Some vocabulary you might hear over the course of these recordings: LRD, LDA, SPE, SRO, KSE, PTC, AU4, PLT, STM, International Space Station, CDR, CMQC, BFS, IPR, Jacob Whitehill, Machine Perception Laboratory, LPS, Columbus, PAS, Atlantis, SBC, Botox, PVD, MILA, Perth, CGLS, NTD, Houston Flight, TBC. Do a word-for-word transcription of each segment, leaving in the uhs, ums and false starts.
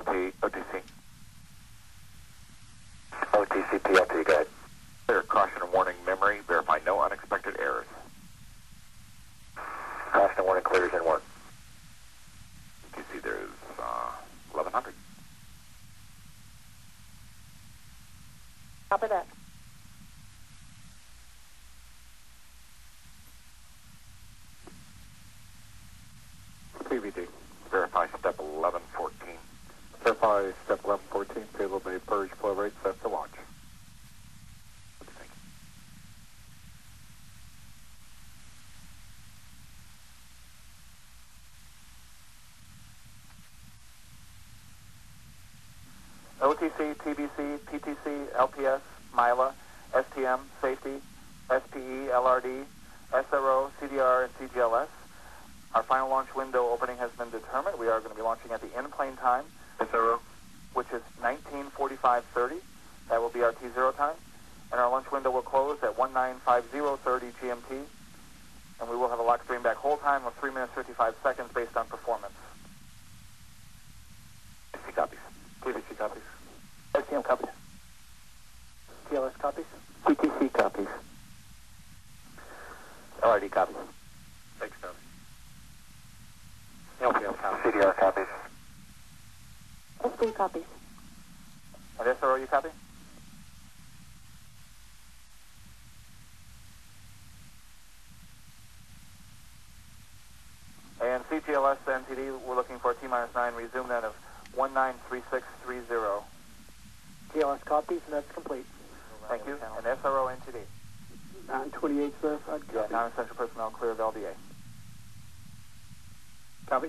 P L T, O T C. O T C, P L T, go ahead. Clear, caution and warning, memory, verify no unexpected errors. Caution and warning clears in one. O T C, there's uh, eleven hundred. Copy that. P V D. Verify step eleven fourteen. Verify step eleven fourteen, payload bay purge flow rate set to launch. What do you think? O T C, T B C, P T C, L P S, M I L A, S T M, safety, S P E, L R D, S R O, C D R, and C G L S. Our final launch window opening has been determined. We are going to be launching at the in-plane time, S R O, which is nineteen forty-five thirty. That will be our T zero time. And our launch window will close at nineteen fifty thirty G M T. And we will have a lock stream back hold time of three minutes fifty-five seconds based on performance. P V C copies. P V C copies. S T M copies. T L S copies. P T C copies. L R D copies. Thanks, Tony. L P L copies. C D R copies. S D copies. And S R O, you copy? And C G L S N T D, we're looking for a T minus nine resume then of nineteen thirty-six thirty. G L S copies, and that's complete. Thank you. And S R O N T D. nine twenty-eight verified. Yeah, non-essential personnel clear of L D A. Copy.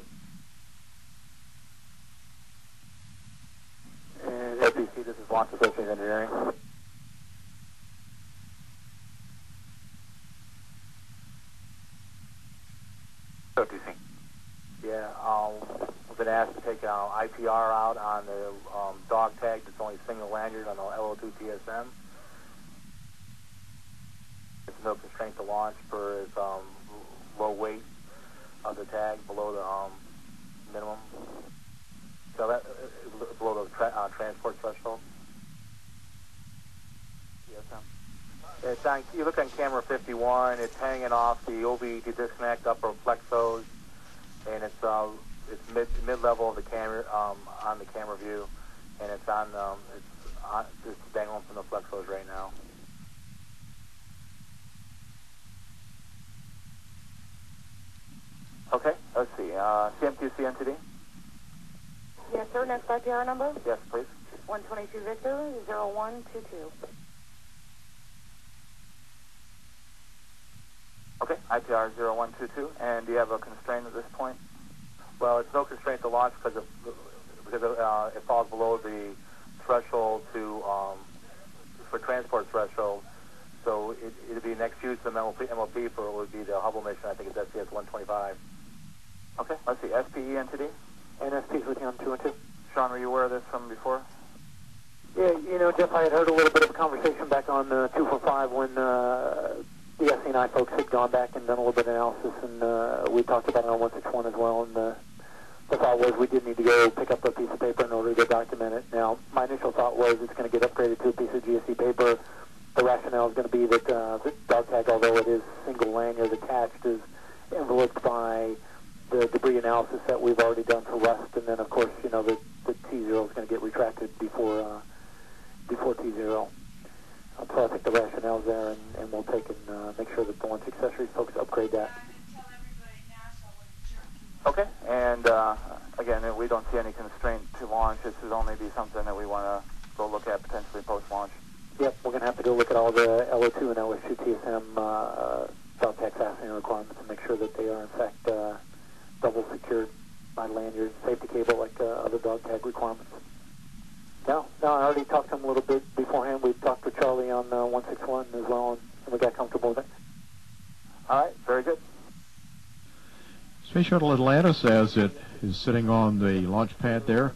And S B C, this is Launch Associates Engineering. O T C. Yeah, um, we've been asked to take uh, I P R out on the um, dog tag that's only single lanyard on the L O two T S M. There's no constraint to launch for its um, low weight of the tag below the um, minimum, so that uh, below the tra uh, transport threshold. Yes, sir. It's on. You look on camera fifty-one. It's hanging off the O B E disconnect upper flexos, and it's uh, it's mid mid level of the camera um, on the camera view, and it's on um, it's on, just dangling from the flexos right now. Okay, let's see. Uh, C M Q C N T D? Yes, sir. Next I P R number? Yes, please. one twenty-two Victor, zero one two two. Okay, I P R zero one two two. And do you have a constraint at this point? Well, it's no constraint to launch because it, because it, uh, it falls below the threshold to um, for transport threshold. So it, it'll be next use of M L P, M L P for it would be the Hubble mission. I think it's S C S one twenty-five. Okay, let's see. S P E entity? N S P looking on two one two. Sean, were you aware of this from before? Yeah, you know, Jeff, I had heard a little bit of a conversation back on uh, two forty-five when uh, the S C N I folks had gone back and done a little bit of analysis, and uh, we talked about it on one sixty-one as well, and uh, the thought was we did need to go pick up a piece of paper in order to document it. Now, my initial thought was it's going to get upgraded to a piece of G S C paper. The rationale is going to be that uh, the dog tag, although it is single lanyard attached, is enveloped by the debris analysis that we've already done for rust, and then of course, you know, the, the T zero is going to get retracted before uh, before T zero. Um, so I think the rationale is there, and, and we'll take and uh, make sure that the launch accessories folks upgrade that. Okay, and uh, again, we don't see any constraint to launch. This would only be something that we want to go look at potentially post-launch. Yep, we're going to have to go look at all the L O two and L S two T S M uh, dog tag fastening requirements and make sure that they are, in fact, uh, double secured by lanyard safety cable like uh, other dog tag requirements. No, no, I already talked to him a little bit beforehand. We talked with Charlie on uh, one sixty-one as well, and we got comfortable with it. All right, very good. Space Shuttle Atlantis, as it is sitting on the launch pad there,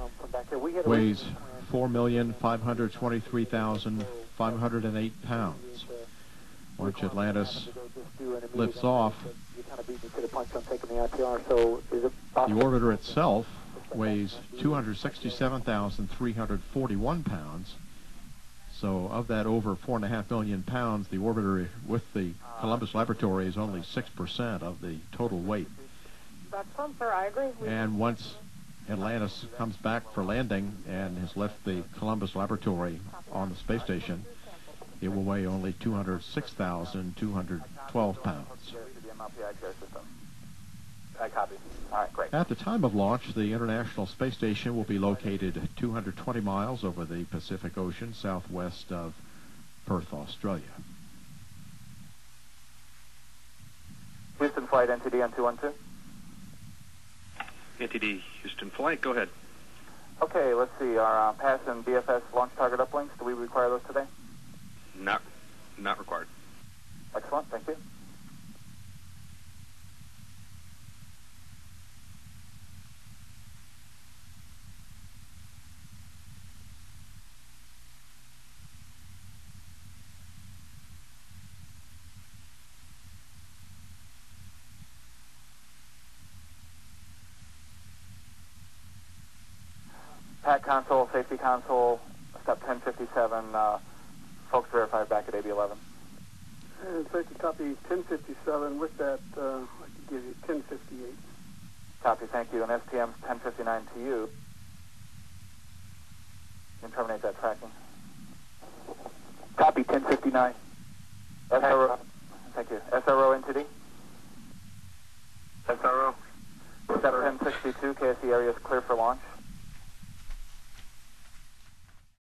um, from back here, we had weighs four million five hundred twenty-three thousand five hundred eight pounds. Launch Atlantis lifts off. The orbiter itself weighs two hundred sixty-seven thousand three hundred forty-one pounds. So of that over four and a half million pounds, the orbiter with the Columbus Laboratory is only six percent of the total weight. And once Atlantis comes back for landing and has left the Columbus Laboratory on the space station, it will weigh only two hundred six thousand two hundred twelve pounds. I copy. All right, great. At the time of launch, the International Space Station will be located two hundred twenty miles over the Pacific Ocean, southwest of Perth, Australia. Houston Flight, N T D on two one two. N T D, Houston Flight, go ahead. Okay, let's see. Our uh, P A S and B F S launch target uplinks, do we require those today? Not, not required. Excellent, thank you. Pat console, safety console, step ten fifty-seven, uh, folks verified back at A B eleven. And safety copy ten fifty-seven, with that uh, I can give you ten fifty-eight. Copy, thank you, and S T M ten fifty-nine to you. You can terminate that tracking. Copy, ten fifty-nine. S R O, thank you. S R O entity? S R O. Step ten sixty-two, K S E area is clear for launch.